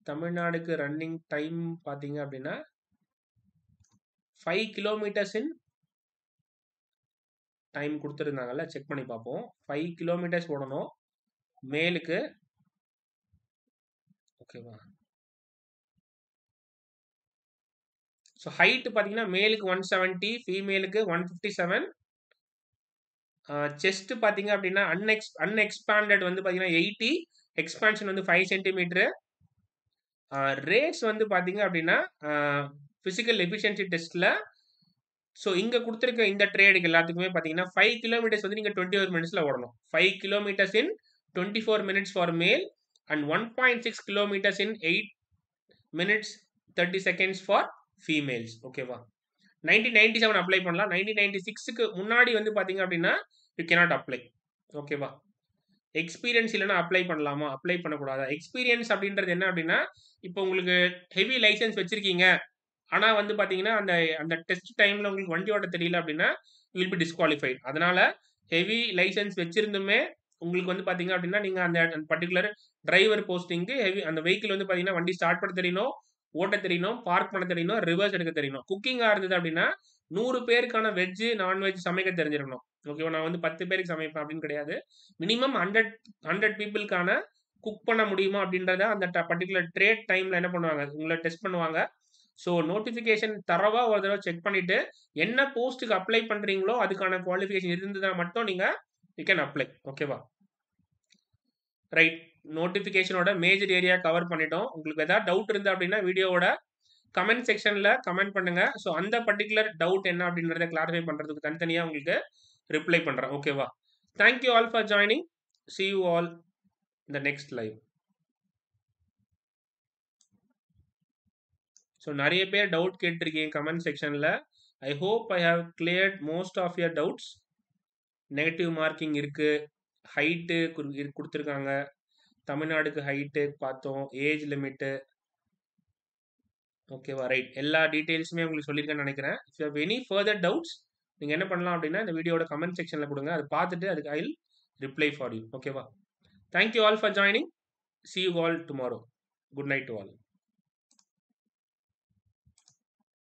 Tamil Nadu ku running time pathinga appadina five kilometers in time கொடுத்திருந்தாங்கல check பண்ணி பாப்போம். five kilometers ஓடணும் மேலுக்கு. ஓகேவா. So height பாத்தீங்கன்னா மேலுக்கு one seventy, ஃபீமேலுக்கு one fifty-seven. Chest பாத்தீங்க அப்படினா அன்எக்ஸ்பாண்டட் வந்து பாத்தீங்கன்னா eighty, எக்ஸ்பான்ஷன் வந்து five centimeters. ரேட்ஸ் வந்து பாத்தீங்க அப்படினா physical efficiency டெஸ்ட்ல. So, inga kuduthirukka inda trade ku ellathukkume pathina five kilometers vandu neenga twenty-four minutes la odanum. five kilometers in twenty-four minutes for male and one point six kilometers in eight minutes thirty seconds for females. Okay va nineteen ninety-seven apply பண்ணலாம். nineteen ninety-six க்கு முன்னாடி வந்து பாத்தீங்க அப்படினா you cannot apply. Okay va experience இல்லனா apply பண்ணலாமா? apply பண்ண கூடாது. experience அப்படின்றது என்ன அப்படினா இப்போ உங்களுக்கு ஹெவி லைசென்ஸ் வெச்சிருக்கீங்க ஆனா வந்து பாத்தீங்கன்னா அந்த அந்த டெஸ்ட் டைம்ல உங்களுக்கு வண்டி ஓட்ட தெரியல அப்படினா you will be disqualified. அதனால ஹெவி லைசென்ஸ் வெச்சிருந்துமே உங்களுக்கு வந்து பாத்தீங்க அப்படினா நீங்க அந்த பர்టిక్యులர் டிரைவர் போஸ்டிங்க்கு ஹெவி அந்த vehicle வந்து பாத்தீங்கன்னா வண்டி ஸ்டார்ட் பண்ண தெரியணும், ஓட்ட தெரியணும், பார்க் பண்ண தெரியணும், ரிவர்ஸ் எடுக்க தெரியணும். குக்கிங்கா இருந்தது அப்படின்னா நூறு பேருக்கான வெஜ் நான்வெஜ் சமைக்க தெரிஞ்சிருக்கணும். ஓகேவா? நான் வந்து பத்து பேருக்கு சமைப்பேன் அப்படின்னு கிடையாது. மினிமம் ஹண்ட்ரட் ஹண்ட்ரட் பீப்புளுக்கான குக் பண்ண முடியுமா அப்படின்றத அந்த பர்டிகுலர் ட்ரேட் டைம்ல என்ன பண்ணுவாங்க, உங்களை டெஸ்ட் பண்ணுவாங்க. ஸோ நோட்டிஃபிகேஷன் தரவா ஒரு தடவை செக் பண்ணிட்டு என்ன போஸ்ட்டுக்கு அப்ளை பண்றீங்களோ அதுக்கான குவாலிஃபிகேஷன் இருந்ததுன்னா மட்டும் நீங்க யூ கேன் அப்ளை. ஓகேவா? ரைட். நோட்டிஃபிகேஷனோட மேஜர் ஏரியா கவர் பண்ணிட்டோம். உங்களுக்கு ஏதாவது டவுட் இருந்தா அப்படின்னா வீடியோவோட கமெண்ட் செக்ஷன்ல கமெண்ட் பண்ணுங்க. ஸோ அந்த பர்டிகுலர் டவுட் என்ன அப்படின்றத கிளாரிஃபை பண்றதுக்கு தனித்தனியா உங்களுக்கு ரிப்ளை பண்றேன். ஓகேவா? Thank you all for joining. see you all in the next live. So நிறைய பேர் டவுட் கேட்டிருக்கீங்க கமெண்ட் செக்ஷன்ல. I hope I have cleared most of your doubts. Negative marking இருக்கு, ஹைட்டு கொடுத்துருக்காங்க, தமிழ்நாடுக்கு ஹைட்டு பார்த்தோம், ஏஜ் லிமிட்டு. ஓகேவா? ரைட். எல்லா டீட்டெயில்ஸுமே உங்களுக்கு சொல்லியிருக்கேன்னு நினைக்கிறேன். If you have any further doubts நீங்கள் என்ன பண்ணலாம் அப்படின்னா இந்த வீடியோட கமெண்ட் செக்ஷனில் கொடுங்க. அதை பார்த்துட்டு அதுக்கு I will reply for you. ஓகேவா? Thank you all for joining. see you all tomorrow. good night to all.